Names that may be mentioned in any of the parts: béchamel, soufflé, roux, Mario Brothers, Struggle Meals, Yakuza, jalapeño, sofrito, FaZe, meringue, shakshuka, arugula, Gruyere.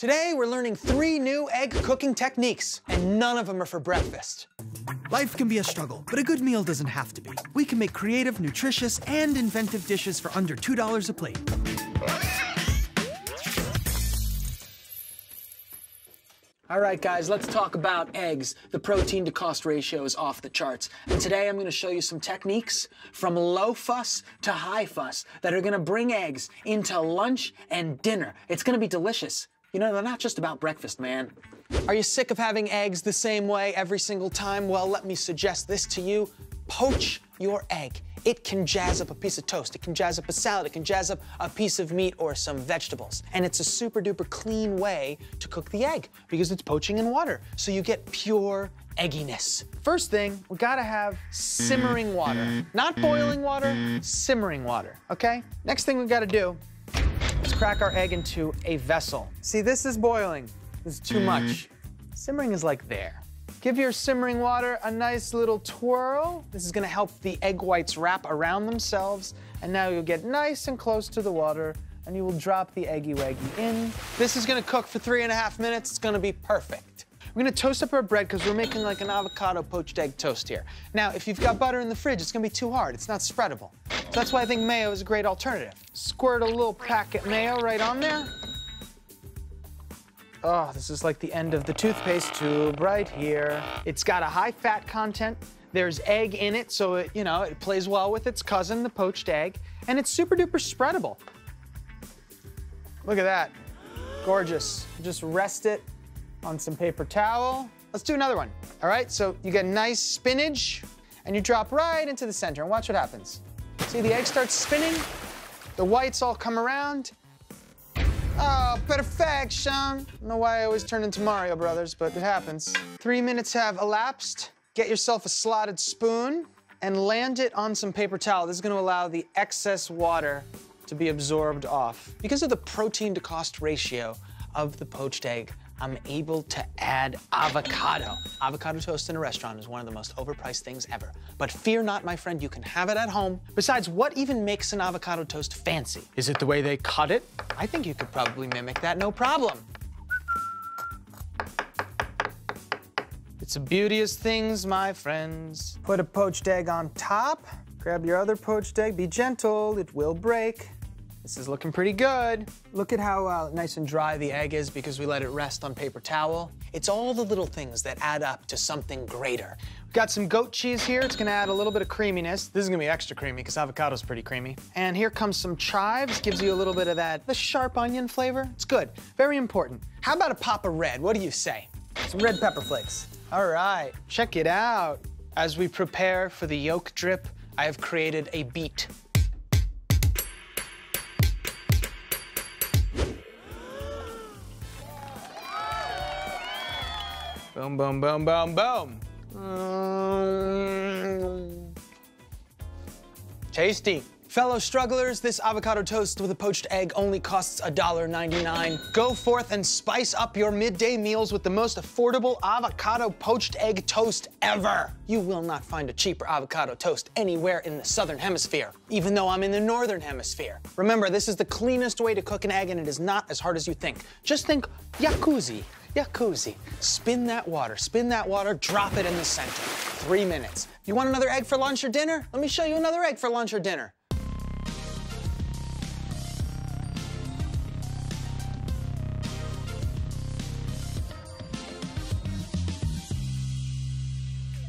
Today, we're learning 3 new egg cooking techniques, and none of them are for breakfast. Life can be a struggle, but a good meal doesn't have to be. We can make creative, nutritious, and inventive dishes for under $2 a plate. All right, guys, let's talk about eggs. The protein to cost ratio is off the charts. And today I'm gonna show you some techniques from low fuss to high fuss that are gonna bring eggs into lunch and dinner. It's gonna be delicious. You know, they're not just about breakfast, man. Are you sick of having eggs the same way every single time? Well, let me suggest this to you. Poach your egg. It can jazz up a piece of toast, it can jazz up a salad, it can jazz up a piece of meat or some vegetables. And it's a super duper clean way to cook the egg because it's poaching in water. So you get pure egginess. First thing, we gotta have simmering water. Not boiling water, simmering water, okay? Next thing we gotta do is crack our egg into a vessel. See, this is boiling, this is too much. Simmering is like there. Give your simmering water a nice little twirl. This is gonna help the egg whites wrap around themselves, and now you'll get nice and close to the water, and you will drop the eggy-waggy in. This is gonna cook for 3.5 minutes. It's gonna be perfect. We're gonna toast up our bread because we're making like an avocado poached egg toast here. Now, if you've got butter in the fridge, it's gonna be too hard. It's not spreadable. So that's why I think mayo is a great alternative. Squirt a little packet mayo right on there. Oh, this is like the end of the toothpaste tube right here. It's got a high fat content. There's egg in it, so it, you know, it plays well with its cousin, the poached egg, and it's super duper spreadable. Look at that, gorgeous. Just rest it on some paper towel. Let's do another one. All right, so you get nice spinach, and you drop right into the center, and watch what happens. See, the egg starts spinning, the whites all come around. Oh, perfection. I don't know why I always turn into Mario Brothers, but it happens. 3 minutes have elapsed. Get yourself a slotted spoon and land it on some paper towel. This is gonna allow the excess water to be absorbed off. Because of the protein to cost ratio of the poached egg, I'm able to add avocado. Avocado toast in a restaurant is one of the most overpriced things ever. But fear not, my friend, you can have it at home. Besides, what even makes an avocado toast fancy? Is it the way they cut it? I think you could probably mimic that, no problem. It's the beautiest things, my friends. Put a poached egg on top. Grab your other poached egg. Be gentle, it will break. This is looking pretty good. Look at how nice and dry the egg is because we let it rest on paper towel. It's all the little things that add up to something greater. We've got some goat cheese here. It's gonna add a little bit of creaminess. This is gonna be extra creamy because avocado's pretty creamy. And here comes some chives. Gives you a little bit of that, the sharp onion flavor. It's good, very important. How about a pop of red? What do you say? Some red pepper flakes. All right, check it out. As we prepare for the yolk drip, I have created a beat. Boom, boom, boom, boom, boom. Tasty. Fellow strugglers, this avocado toast with a poached egg only costs $1.99. Go forth and spice up your midday meals with the most affordable avocado poached egg toast ever. You will not find a cheaper avocado toast anywhere in the Southern Hemisphere, even though I'm in the Northern Hemisphere. Remember, this is the cleanest way to cook an egg, and it is not as hard as you think. Just think Yakuza. Yakuza. Spin that water, drop it in the center. 3 minutes. You want another egg for lunch or dinner? Let me show you another egg for lunch or dinner.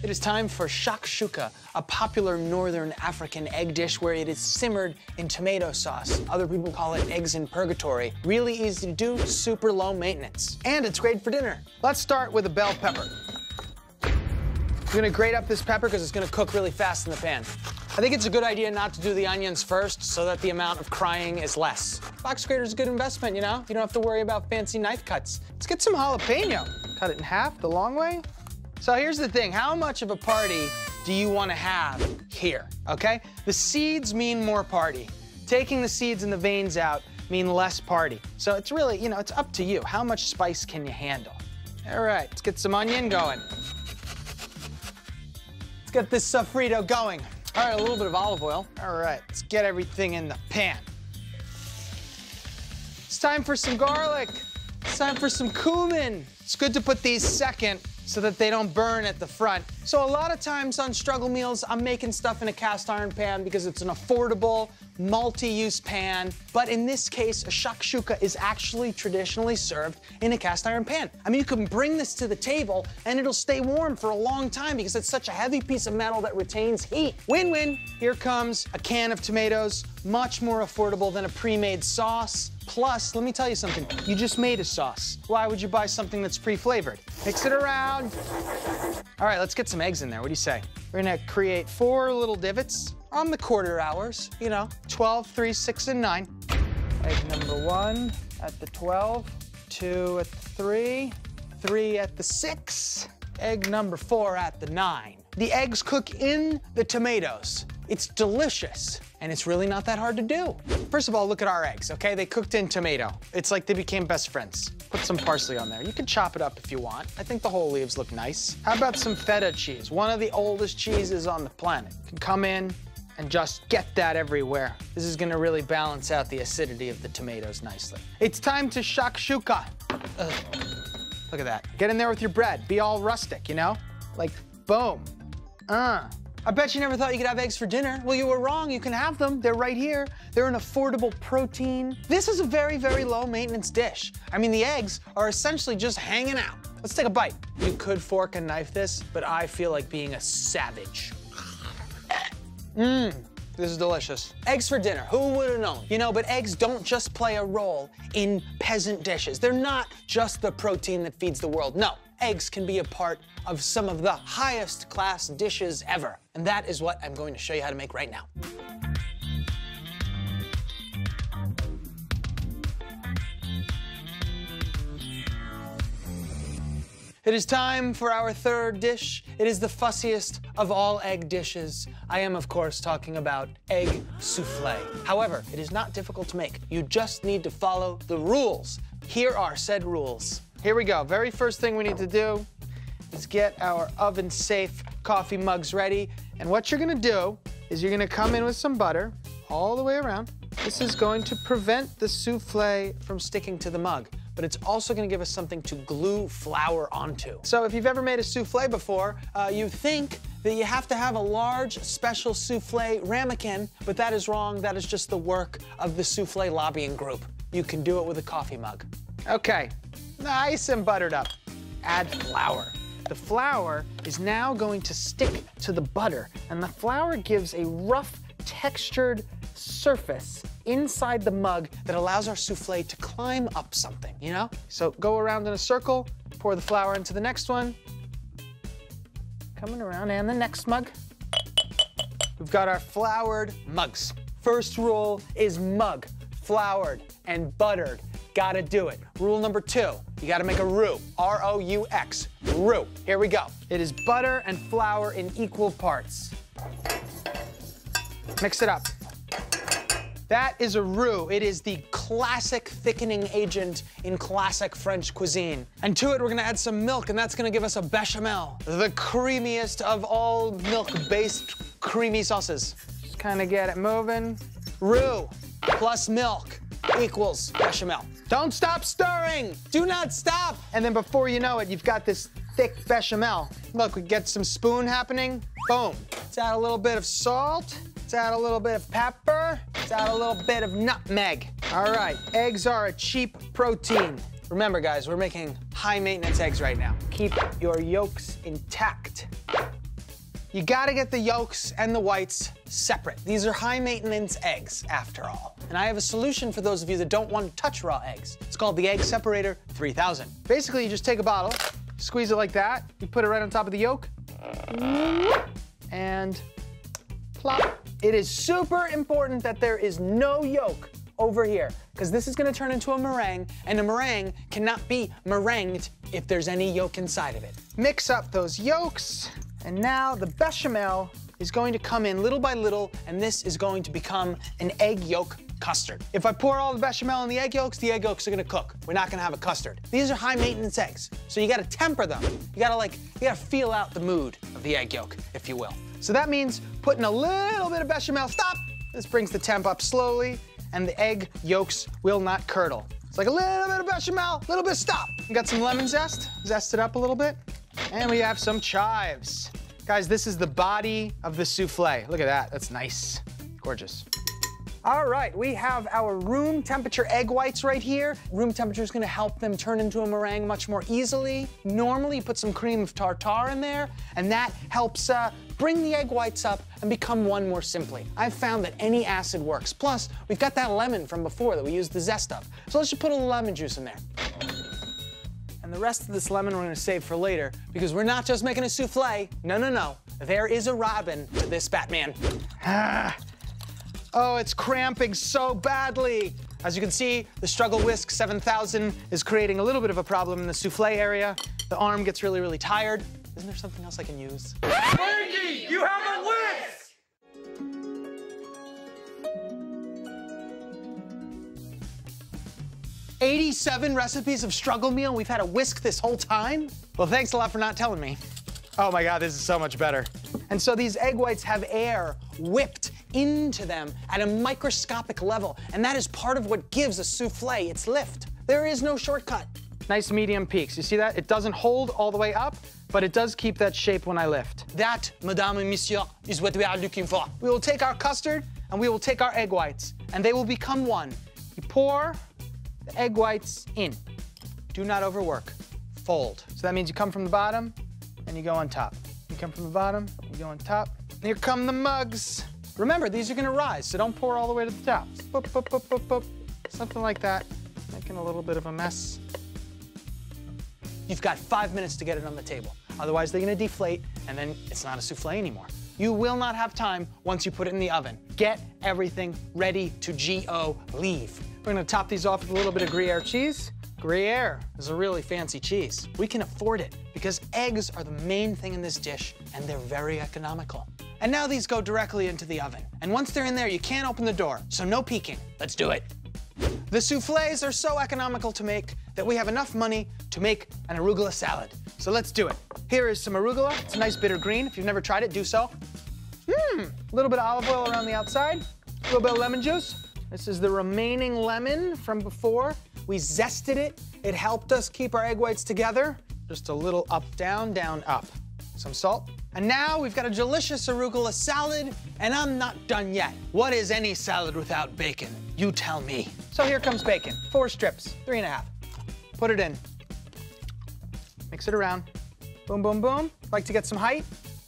It is time for shakshuka, a popular northern African egg dish where it is simmered in tomato sauce. Other people call it eggs in purgatory. Really easy to do, super low maintenance. And it's great for dinner. Let's start with a bell pepper. I'm gonna grate up this pepper because it's gonna cook really fast in the pan. I think it's a good idea not to do the onions first so that the amount of crying is less. Box grater is a good investment, you know? You don't have to worry about fancy knife cuts. Let's get some jalapeno. Cut it in half the long way. So here's the thing, how much of a party do you want to have here, okay? The seeds mean more party. Taking the seeds and the veins out mean less party. So it's really, you know, it's up to you. How much spice can you handle? All right, let's get some onion going. Let's get this sofrito going. All right, a little bit of olive oil. All right, let's get everything in the pan. It's time for some garlic. It's time for some cumin. It's good to put these second so that they don't burn at the front. So a lot of times on Struggle Meals, I'm making stuff in a cast iron pan because it's an affordable, multi-use pan. But in this case, a shakshuka is actually traditionally served in a cast iron pan. I mean, you can bring this to the table and it'll stay warm for a long time because it's such a heavy piece of metal that retains heat. Win-win. Here comes a can of tomatoes, much more affordable than a pre-made sauce. Plus, let me tell you something, you just made a sauce. Why would you buy something that's pre-flavored? Mix it around. All right, let's get some eggs in there. What do you say? We're gonna create 4 little divots on the quarter hours, you know, 12, 3, 6, and 9. Egg number 1 at the 12, 2 at the 3, 3 at the 6, egg number 4 at the 9. The eggs cook in the tomatoes. It's delicious, and it's really not that hard to do. First of all, look at our eggs, okay? They cooked in tomato. It's like they became best friends. Put some parsley on there. You can chop it up if you want. I think the whole leaves look nice. How about some feta cheese? One of the oldest cheeses on the planet. You can come in and just get that everywhere. This is gonna really balance out the acidity of the tomatoes nicely. It's time to shakshuka. Ugh. Look at that. Get in there with your bread. Be all rustic, you know? Like, boom. I bet you never thought you could have eggs for dinner. Well, you were wrong. You can have them. They're right here. They're an affordable protein. This is a very, very low maintenance dish. I mean, the eggs are essentially just hanging out. Let's take a bite. You could fork and knife this, but I feel like being a savage. This is delicious. Eggs for dinner, who would have known? You know, but eggs don't just play a role in peasant dishes. They're not just the protein that feeds the world, no. Eggs can be a part of some of the highest class dishes ever. And that is what I'm going to show you how to make right now. It is time for our third dish. It is the fussiest of all egg dishes. I am, of course, talking about egg soufflé. However, it is not difficult to make. You just need to follow the rules. Here are said rules. Here we go. Very first thing we need to do is get our oven-safe coffee mugs ready. And what you're gonna do is you're gonna come in with some butter all the way around. This is going to prevent the soufflé from sticking to the mug, but it's also gonna give us something to glue flour onto. So if you've ever made a soufflé before, you think that you have to have a large special soufflé ramekin, but that is wrong. That is just the work of the soufflé lobbying group. You can do it with a coffee mug. Okay, nice and buttered up. Add flour. The flour is now going to stick to the butter, and the flour gives a rough, textured surface inside the mug that allows our soufflé to climb up something, you know? So go around in a circle, pour the flour into the next one, coming around, and the next mug. We've got our floured mugs. First rule is mug, floured and buttered. Gotta do it. Rule number 2, you gotta make a roux, R-O-U-X, roux. Here we go. It is butter and flour in equal parts. Mix it up. That is a roux. It is the classic thickening agent in classic French cuisine. And to it, we're gonna add some milk, and that's gonna give us a béchamel, the creamiest of all milk-based creamy sauces. Just kinda get it moving. Roux plus milk equals béchamel. Don't stop stirring! Do not stop! And then before you know it, you've got this thick béchamel. Look, we get some spoon happening. Boom. Let's add a little bit of salt. Let's add a little bit of pepper. Let's add a little bit of nutmeg. All right, eggs are a cheap protein. Remember, guys, we're making high-maintenance eggs right now. Keep your yolks intact. You gotta get the yolks and the whites separate. These are high-maintenance eggs, after all. And I have a solution for those of you that don't want to touch raw eggs. It's called the Egg Separator 3000. Basically, you just take a bottle, squeeze it like that, you put it right on top of the yolk, and plop. It is super important that there is no yolk over here, because this is gonna turn into a meringue, and a meringue cannot be meringued if there's any yolk inside of it. Mix up those yolks, and now the béchamel is going to come in little by little, and this is going to become an egg yolk custard. If I pour all the béchamel in the egg yolks are gonna cook. We're not gonna have a custard. These are high maintenance eggs, so you gotta temper them. You gotta feel out the mood of the egg yolk, if you will. So that means putting a little bit of béchamel. Stop! This brings the temp up slowly, and the egg yolks will not curdle. It's like a little bit of bechamel, a little bit of stop. We got some lemon zest, zest it up a little bit. And we have some chives. Guys, this is the body of the soufflé. Look at that, that's nice, gorgeous. All right, we have our room temperature egg whites right here. Room temperature is gonna help them turn into a meringue much more easily. Normally, you put some cream of tartar in there, and that helps bring the egg whites up and become one more simply. I've found that any acid works. Plus, we've got that lemon from before that we used the zest of. So let's just put a little lemon juice in there. And the rest of this lemon we're gonna save for later, because we're not just making a soufflé. No, no, no. There is a Robin for this Batman. Ah. Oh, it's cramping so badly. As you can see, the Struggle Whisk 7000 is creating a little bit of a problem in the soufflé area. The arm gets really, really tired. Isn't there something else I can use? Fergie, you have a whisk! Yes. 87 recipes of Struggle Meal, we've had a whisk this whole time? Well, thanks a lot for not telling me. Oh my God, this is so much better. And so these egg whites have air whipped into them at a microscopic level, and that is part of what gives a soufflé its lift. There is no shortcut. Nice medium peaks, you see that? It doesn't hold all the way up, but it does keep that shape when I lift. That, madame and monsieur, is what we are looking for. We will take our custard and we will take our egg whites, and they will become one. You pour the egg whites in. Do not overwork, fold. So that means you come from the bottom and you go on top. You come from the bottom, you go on top. And here come the mugs. Remember, these are gonna rise, so don't pour all the way to the top. Boop, boop, boop, boop, boop. Something like that, making a little bit of a mess. You've got 5 minutes to get it on the table. Otherwise, they're gonna deflate, and then it's not a soufflé anymore. You will not have time once you put it in the oven. Get everything ready to go, leave. We're gonna top these off with a little bit of Gruyere cheese. Gruyere is a really fancy cheese. We can afford it because eggs are the main thing in this dish, and they're very economical. And now these go directly into the oven. And once they're in there, you can't open the door, so no peeking. Let's do it. The soufflés are so economical to make that we have enough money to make an arugula salad. So let's do it. Here is some arugula. It's a nice bitter green. If you've never tried it, do so. A little bit of olive oil around the outside, a little bit of lemon juice. This is the remaining lemon from before. We zested it. It helped us keep our egg whites together. Just a little up, down, up. Some salt. And now we've got a delicious arugula salad, and I'm not done yet. What is any salad without bacon? You tell me. So here comes bacon, 4 strips, 3.5. Put it in. Mix it around. Boom, boom, boom. Like to get some height?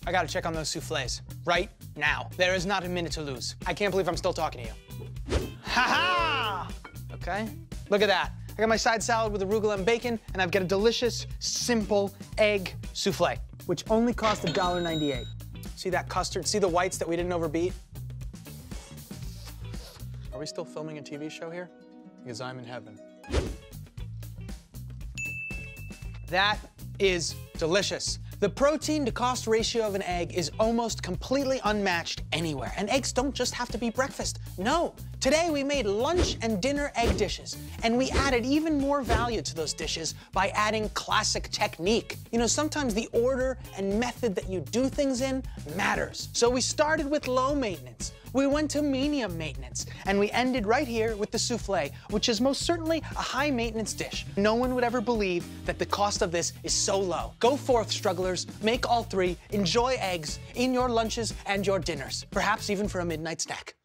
I gotta check on those soufflés right now. There is not a minute to lose. I can't believe I'm still talking to you. Ha-ha! Okay, look at that. I got my side salad with arugula and bacon, and I've got a delicious, simple egg soufflé, which only cost $1.98. See that custard? See the whites that we didn't overbeat? Are we still filming a TV show here? Because I'm in heaven. That is delicious. The protein to cost ratio of an egg is almost completely unmatched anywhere. And eggs don't just have to be breakfast. No, today we made lunch and dinner egg dishes. And we added even more value to those dishes by adding classic technique. You know, sometimes the order and method that you do things in matters. So we started with low maintenance. We went to medium maintenance, and we ended right here with the soufflé, which is most certainly a high maintenance dish. No one would ever believe that the cost of this is so low. Go forth, strugglers, make all 3, enjoy eggs in your lunches and your dinners, perhaps even for a midnight snack.